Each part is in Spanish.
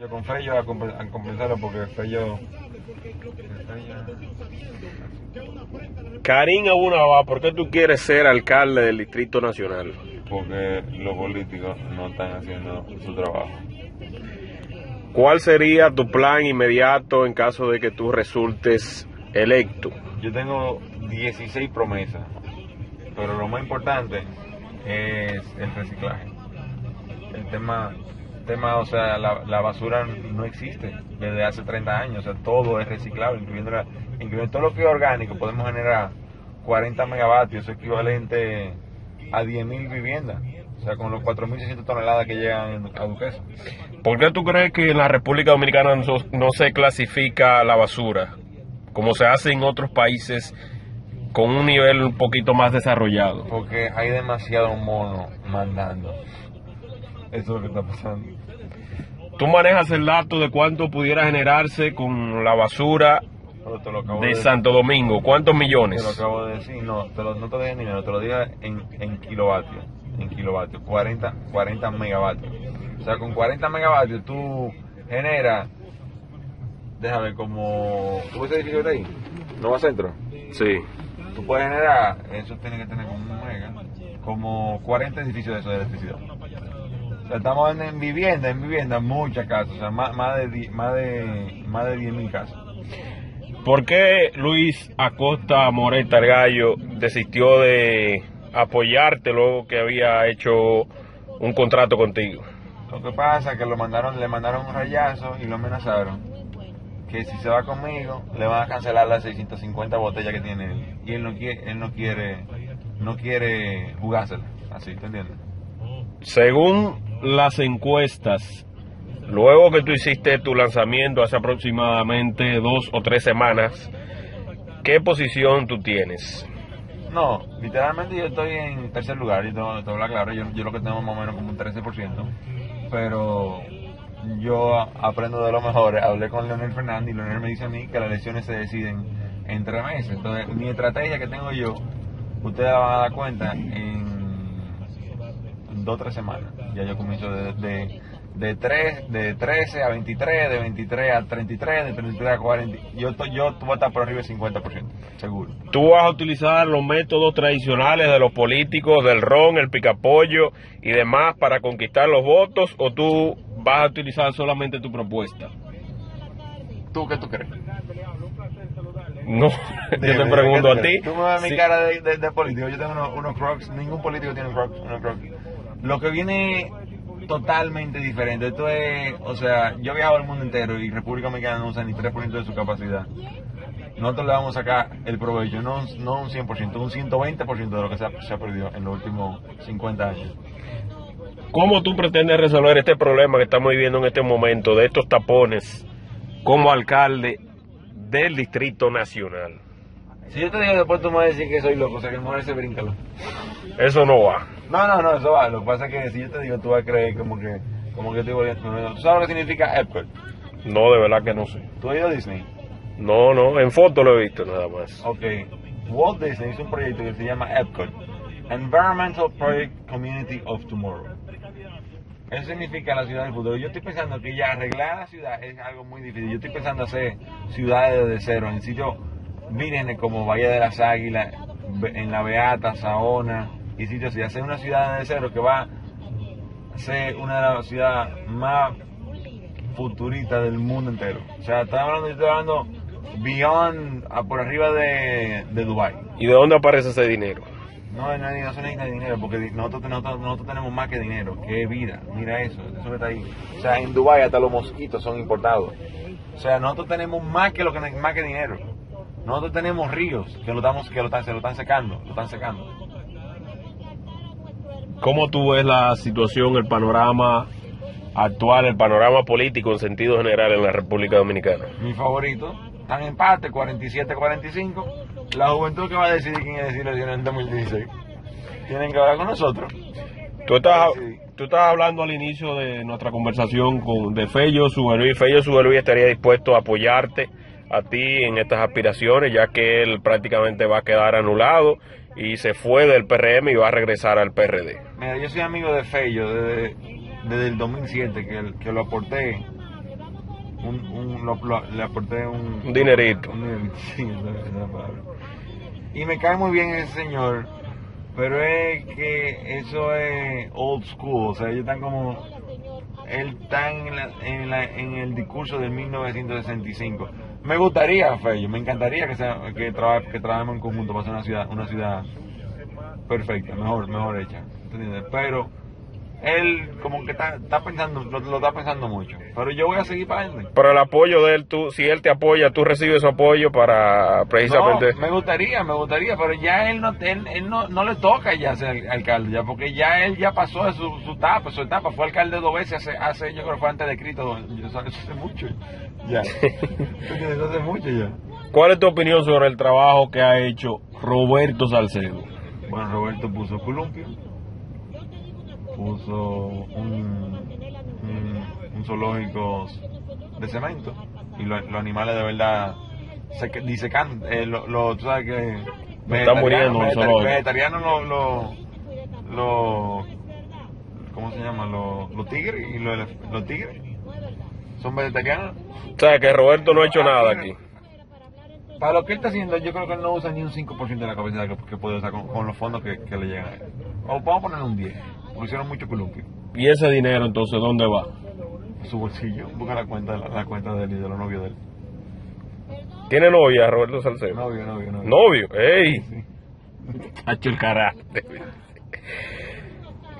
Yo con Fello a compensarlo porque Fello... Karim Abu Naba'a, ¿por qué tú quieres ser alcalde del Distrito Nacional? Porque los políticos no están haciendo su trabajo. ¿Cuál sería tu plan inmediato en caso de que tú resultes electo? Yo tengo 16 promesas, pero lo más importante es el reciclaje. El tema, o sea, la basura no existe desde hace 30 años, o sea, todo es reciclable, incluyendo todo lo que es orgánico. Podemos generar 40 megavatios, eso es equivalente a 10.000 viviendas, o sea, con los 4.600 toneladas que llegan a Duquesa. ¿Por qué tú crees que en la República Dominicana no se clasifica la basura, como se hace en otros países con un nivel un poquito más desarrollado? Porque hay demasiado mono mandando. Eso es lo que está pasando. ¿Tú manejas el dato de cuánto pudiera generarse con la basura de Santo Domingo? ¿Cuántos millones? Te lo acabo de decir. No te dije en dinero, te lo dije en kilovatios. En kilovatios, 40 megavatios. O sea, con 40 megavatios tú generas... Déjame, como... ¿Tú ves ese edificio de ahí? ¿Nova Centro? Sí. Tú puedes generar... Eso tiene que tener como un mega... Como 40 edificios de eso de electricidad. O sea, estamos en vivienda, muchas casas. O sea, más de 10.000 casas. ¿Por qué Luis Acosta Moreta, el gallo, desistió de apoyarte luego que había hecho un contrato contigo? Lo que pasa es que le mandaron un rayazo y lo amenazaron. Que si se va conmigo, le van a cancelar las 650 botellas que tiene él. Y él no quiere jugársela. Así, ¿te entiendes? Según las encuestas, luego que tú hiciste tu lanzamiento hace aproximadamente 2 o 3 semanas, ¿qué posición tú tienes? No, literalmente yo estoy en tercer lugar, y te voy a aclarar, yo lo que tengo más o menos como un 13%, pero... Yo aprendo de lo mejor. Hablé con Leonel Fernández y Leonel me dice a mí que las elecciones se deciden en 3 meses. Entonces, mi estrategia que tengo yo, ustedes la van a dar cuenta en 2 o 3 semanas. Ya yo comienzo de 13 a 23, de 23 a 33, de 33 a 40. Yo voy a estar por arriba del 50%, seguro. Tú vas a utilizar los métodos tradicionales de los políticos, del ron, el picapollo y demás para conquistar los votos, o tú vas a utilizar solamente tu propuesta. ¿Tú qué tú crees? No, dime, yo te pregunto a ti. Tú me ves sí. Mi cara de político. Yo tengo unos crocs, ningún político tiene unos crocs. Lo que viene totalmente diferente. Esto es, o sea, yo he viajado el mundo entero y República Dominicana no usa ni 3% de su capacidad. Nosotros le vamos a sacar el provecho, no un 100%, un 120% de lo que se ha perdido en los últimos 50 años. ¿Cómo tú pretendes resolver este problema que estamos viviendo en este momento, de estos tapones, como alcalde del Distrito Nacional? Si yo te digo después, tú me vas a decir que soy loco, o sea, que morirse, bríncalo. Eso no va. No, eso va. Lo que pasa es que si yo te digo, tú vas a creer como que te voy a... ¿Tú sabes lo que significa Epcot? No, de verdad que no sé. ¿Tú has ido a Disney? No, en foto lo he visto nada más. Ok. Walt Disney hizo un proyecto que se llama Epcot, Environmental Project Community of Tomorrow. Eso significa la ciudad del futuro. Yo estoy pensando que ya arreglar la ciudad es algo muy difícil. Yo estoy pensando hacer ciudades desde cero, en sitios vírgenes como Bahía de las Águilas, en la Beata, Saona y sitios así. Hacer una ciudad desde cero que va a ser una de las ciudades más futuristas del mundo entero. O sea, estoy hablando beyond, por arriba de Dubai. ¿Y de dónde aparece ese dinero? No se necesita dinero, porque nosotros tenemos más que dinero, que vida. Mira eso que está ahí. O sea, en Dubai hasta los mosquitos son importados. O sea, nosotros tenemos más que dinero. Nosotros tenemos ríos que se lo están secando. ¿Cómo tú ves la situación, el panorama actual, el panorama político en sentido general en la República Dominicana? Mi favorito, están en empate, 47-45. La juventud que va a decidir quién es el en 2016. Tienen que hablar con nosotros. Tú estás hablando al inicio de nuestra conversación de Fello Subelui. Fello Subelui estaría dispuesto a apoyarte a ti en estas aspiraciones, ya que él prácticamente va a quedar anulado y se fue del PRM y va a regresar al PRD. Mira, yo soy amigo de Fello desde el 2007, que lo aporté le aporté un dinerito. Sí, esa palabra. Y me cae muy bien ese señor, pero es que eso es old school, o sea, ellos están como, él está en el discurso de 1965. Me gustaría, Fello, me encantaría que trabajemos en conjunto para hacer una ciudad perfecta, mejor hecha, ¿entiendes? Pero él como que está pensando, lo está pensando mucho, pero yo voy a seguir para él. Pero el apoyo de él, tú, si él te apoya, tú recibes su apoyo para precisamente... No, me gustaría, pero ya él no le toca ya ser alcalde, ya, porque ya él ya pasó de su etapa, fue alcalde dos veces, hace yo creo que fue antes de Cristo, hace mucho ya, hace mucho ya. ¿Cuál es tu opinión sobre el trabajo que ha hecho Roberto Salcedo? Bueno, Roberto puso columpio, puso un zoológico de cemento y los animales de verdad se disecan. Tú sabes que están muriendo los vegetarianos, ¿cómo se llama? Los tigres y los tigres son vegetarianos. O sea que Roberto no ha hecho nada aquí. Para lo que él está haciendo, yo creo que él no usa ni un 5% de la capacidad que puede usar con los fondos que le llegan a él. O vamos a poner un 10%. Hicieron mucho columpio. ¿Y ese dinero entonces dónde va? Su bolsillo. Busca la cuenta de él y de los novios de él. ¿Tiene novia Roberto Salcedo? Novio. ¿Novio? ¡Ey! Sí. Hacho el carácter.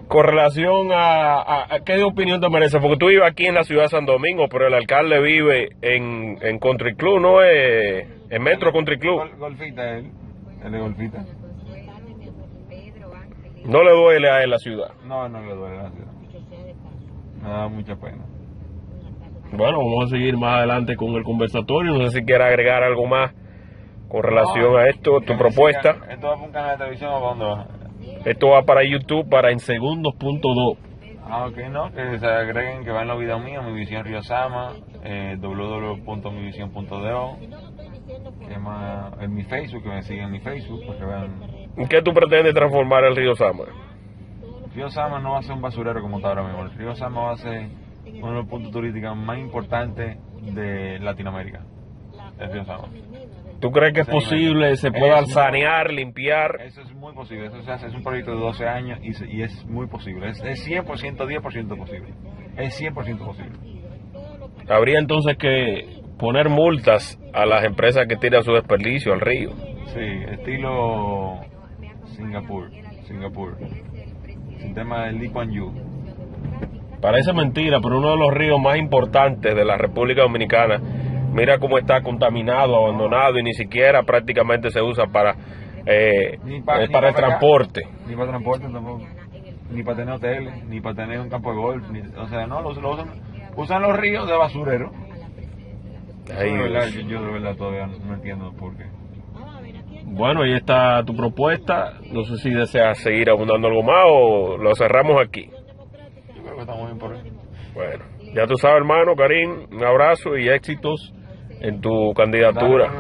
Con relación a ¿qué opinión te merece? Porque tú vives aquí en la ciudad de San Domingo, pero el alcalde vive en Country Club, ¿no? En Metro Country Club. Golfita él. Él es golfita. ¿No le duele a él la ciudad? No le duele la ciudad. Me da mucha pena. Bueno, vamos a seguir más adelante con el conversatorio. No sé si quieres agregar algo más con relación a esto, tu propuesta. ¿Esto va para un canal de televisión o para dónde va? Esto va para YouTube, para En Segundos.2. Ah, ok, no, que se agreguen, que van los videos míos, mi visión Río Sama, www.mivision.do, que más, en mi Facebook, que me siguen en mi Facebook, para que vean. ¿En qué tú pretendes transformar el Río Sama? El Río Sama no va a ser un basurero como está ahora mismo. El Río Sama va a ser uno de los puntos turísticos más importantes de Latinoamérica. El Río Sama. ¿Tú crees que es posible, se pueda sanear, limpiar? Eso es muy posible. Eso se hace, es un proyecto de 12 años y es muy posible. Es 100%, 10% posible. Es 100% posible. Habría entonces que poner multas a las empresas que tiran su desperdicio al río. Sí, estilo... Singapur. El tema de Lee Kuan Yew. Parece mentira, pero uno de los ríos más importantes de la República Dominicana, mira cómo está contaminado, abandonado y ni siquiera prácticamente se usa para el transporte. Ni para transporte tampoco. Ni para tener hoteles, ni para tener un campo de golf. O sea, no, usan los ríos de basurero. Ahí yo de verdad todavía no entiendo por qué. Bueno, ahí está tu propuesta. No sé si deseas seguir abundando algo más o lo cerramos aquí. Yo creo que estamos bien por ahí. Bueno, ya tú sabes, hermano, Karim, un abrazo y éxitos en tu candidatura.